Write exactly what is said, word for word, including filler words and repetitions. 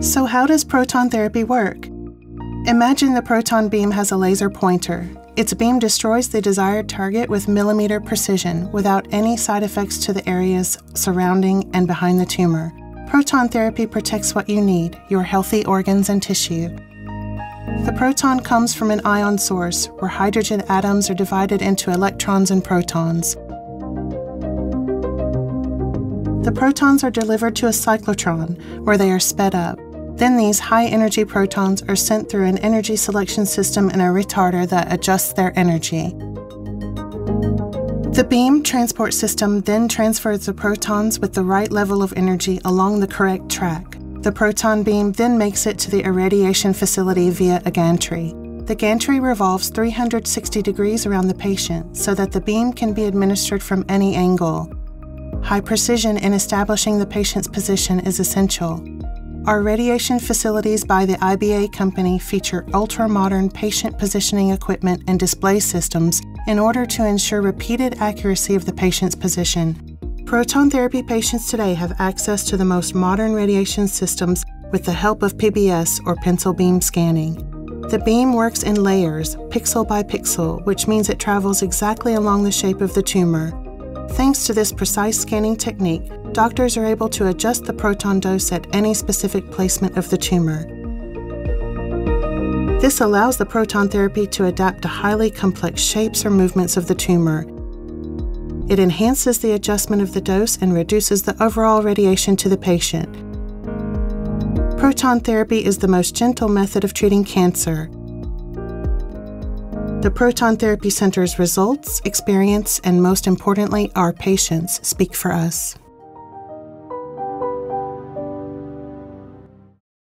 So how does proton therapy work? Imagine the proton beam has a laser pointer. Its beam destroys the desired target with millimeter precision without any side effects to the areas surrounding and behind the tumor. Proton therapy protects what you need, your healthy organs and tissue. The proton comes from an ion source where hydrogen atoms are divided into electrons and protons. The protons are delivered to a cyclotron, where they are sped up. Then these high-energy protons are sent through an energy selection system and a retarder that adjusts their energy. The beam transport system then transfers the protons with the right level of energy along the correct track. The proton beam then makes it to the irradiation facility via a gantry. The gantry revolves three hundred sixty degrees around the patient so that the beam can be administered from any angle. High precision in establishing the patient's position is essential. Our radiation facilities by the I B A company feature ultra-modern patient positioning equipment and display systems in order to ensure repeated accuracy of the patient's position. Proton therapy patients today have access to the most modern radiation systems with the help of P B S or pencil beam scanning. The beam works in layers, pixel by pixel, which means it travels exactly along the shape of the tumor. Thanks to this precise scanning technique, doctors are able to adjust the proton dose at any specific placement of the tumor. This allows the proton therapy to adapt to highly complex shapes or movements of the tumor. It enhances the adjustment of the dose and reduces the overall radiation to the patient. Proton therapy is the most gentle method of treating cancer. The Proton Therapy Center's results, experience, and most importantly, our patients speak for us.